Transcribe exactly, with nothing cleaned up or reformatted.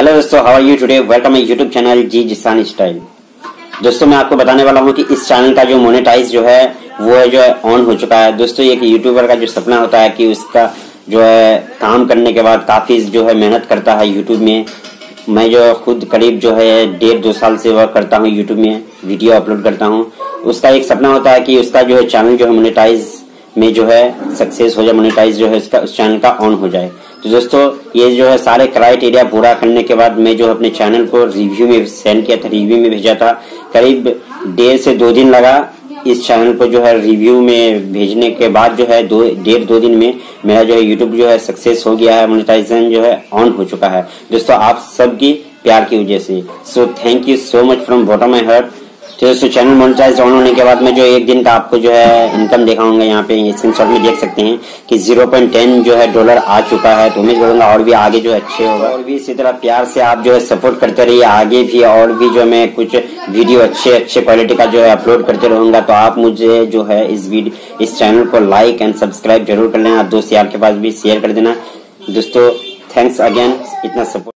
Hello दोस्तों, how are you today. Welcome my YouTube channel G Zishan style. दोस्तों मैं आपको बताने वाला हूँ कि इस चैनल का जो मोनेटाइज जो है वो जो है ऑन हो चुका है। दोस्तों ये एक यूट्यूबर का जो सपना होता है कि उसका जो है काम करने के बाद काफी जो है मेहनत करता है यूट्यूब में। मैं जो खुद करीब जो है डेढ़ दो साल से वर्क करता हूँ यूट्यूब में, वीडियो अपलोड करता हूँ। उसका एक सपना होता है कि उसका जो है चैनल जो है मोनेटाइज में जो है सक्सेस हो जाए, मोनेटाइज जो है उसका उस चैनल का ऑन हो जाए। तो दोस्तों ये जो है सारे क्राइटेरिया पूरा करने के बाद मैं जो अपने चैनल को रिव्यू में सेंड किया था, रिव्यू में भेजा था। करीब डेढ़ से दो दिन लगा इस चैनल को जो है रिव्यू में भेजने के बाद जो है दो डेढ़ दो दिन में मेरा जो है यूट्यूब जो है सक्सेस हो गया है, मोनेटाइजेशन जो है ऑन हो चुका है। दोस्तों आप सबकी प्यार की वजह से, so thank you so much from bottom my heart. तो दोस्तों चैनल मोनेटाइज ऑन होने के बाद में जो एक दिन का आपको जो है इनकम देखा होगा, यहाँ पे स्क्रीन शॉट में देख सकते हैं कि ज़ीरो पॉइंट वन ज़ीरो जो है डॉलर आ चुका है। तो उम्मीद करूंगा और भी आगे जो अच्छे होगा, और भी इसी तरह प्यार से आप जो है सपोर्ट करते रहिए। आगे भी और भी जो मैं कुछ वीडियो अच्छे अच्छे क्वालिटी का जो है अपलोड करते रहूंगा। तो आप मुझे जो है इस वीडियो इस चैनल को लाइक एंड सब्सक्राइब जरूर कर लेना। आप दोस्त यार के पास भी शेयर कर देना। दोस्तों थैंक्स अगेन इतना सपोर्ट।